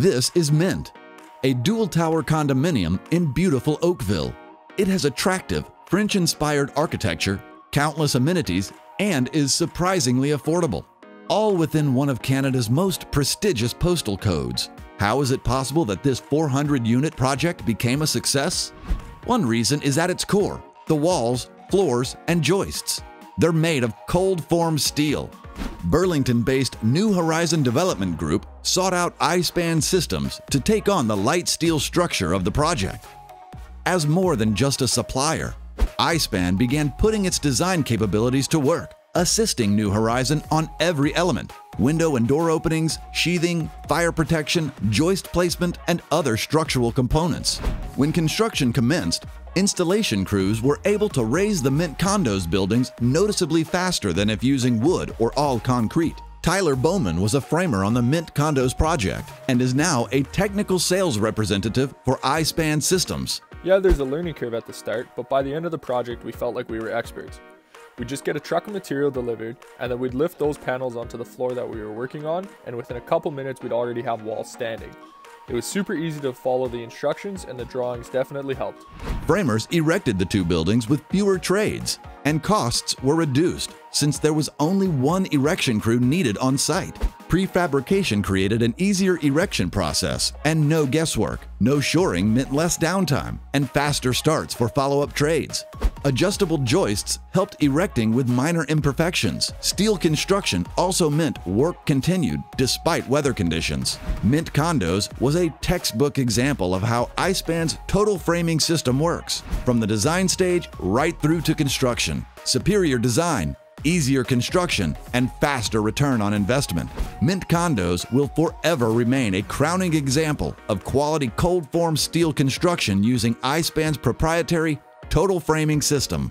This is Mint, a dual-tower condominium in beautiful Oakville. It has attractive, French-inspired architecture, countless amenities, and is surprisingly affordable, all within one of Canada's most prestigious postal codes. How is it possible that this 400-unit project became a success? One reason is at its core, the walls, floors, and joists. They're made of cold-formed steel. Burlington-based New Horizon Development Group sought out iSPAN Systems to take on the light steel structure of the project. As more than just a supplier, iSPAN began putting its design capabilities to work, assisting New Horizon on every element: window and door openings, sheathing, fire protection, joist placement, and other structural components. When construction commenced, installation crews were able to raise the Mint Condos buildings noticeably faster than if using wood or all concrete. Tyler Bowman was a framer on the Mint Condos project and is now a technical sales representative for iSPAN Systems. Yeah, there's a learning curve at the start, but by the end of the project, we felt like we were experts. We'd just get a truck of material delivered, and then we'd lift those panels onto the floor that we were working on, and within a couple minutes, we'd already have walls standing. It was super easy to follow the instructions, and the drawings definitely helped. Framers erected the two buildings with fewer trades, and costs were reduced since there was only one erection crew needed on site. Prefabrication created an easier erection process and no guesswork. No shoring meant less downtime and faster starts for follow-up trades. Adjustable joists helped erecting with minor imperfections. Steel construction also meant work continued despite weather conditions. Mint Condos was a textbook example of how iSpan's total framing system works, from the design stage right through to construction. Superior design, easier construction, and faster return on investment. Mint Condos will forever remain a crowning example of quality cold-formed steel construction using iSpan's proprietary total framing system.